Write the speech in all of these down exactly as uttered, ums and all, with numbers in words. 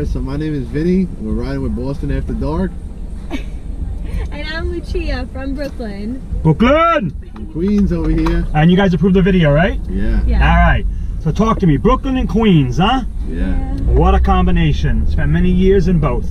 Alright, so my name is Vinnie, and we're riding with Boston After Dark. And I'm Lucia from Brooklyn. Brooklyn! From Queens over here. And you guys approved the video, right? Yeah. yeah. Alright, so talk to me. Brooklyn and Queens, huh? Yeah. What a combination. Spent many years in both.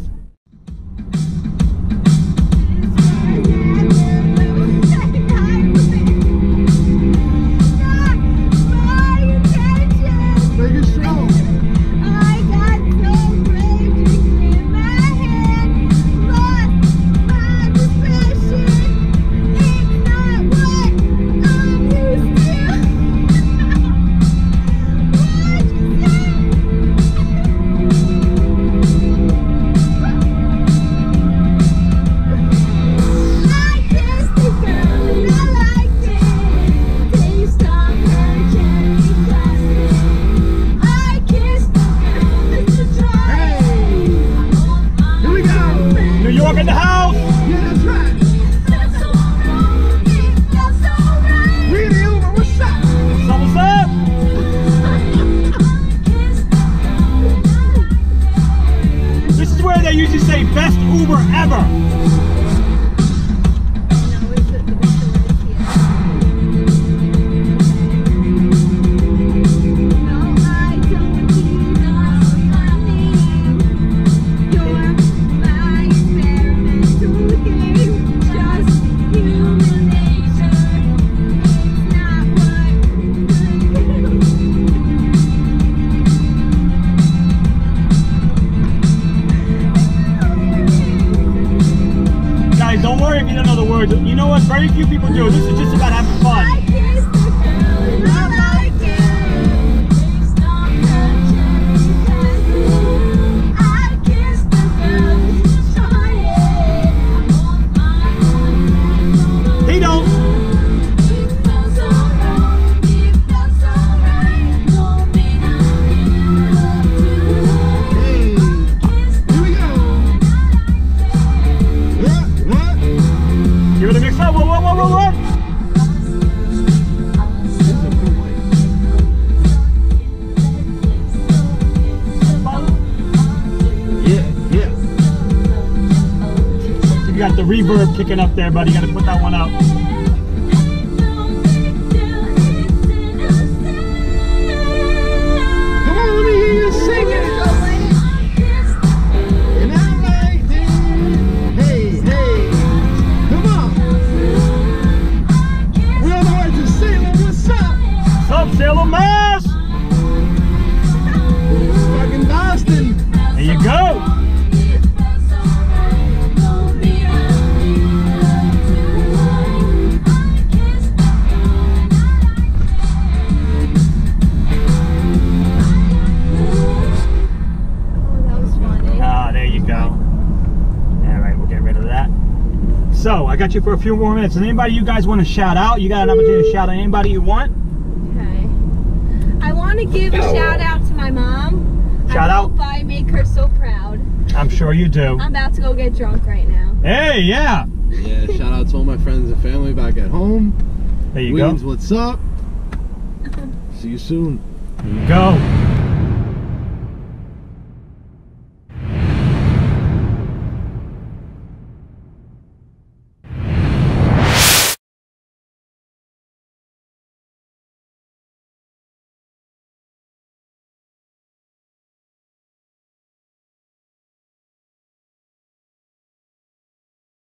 You know what? Very few people do. This is just about having fun. The reverb kicking up there, buddy. You gotta put that one out. Come on, let me hear you sing it. And I like this. Hey, hey. Come on. We're on the way to Salem. What's up? What's up, Salem, Mass? Fucking Boston. There you go. So, I got you for a few more minutes. And anybody you guys want to shout out? You got an opportunity to shout out anybody you want? Okay. I want to give a shout out to my mom. Shout I out. Hope I make her so proud. I'm sure you do. I'm about to go get drunk right now. Hey, yeah. Yeah, shout out to all my friends and family back at home. There you Williams, go. What's up? See you soon. There you go.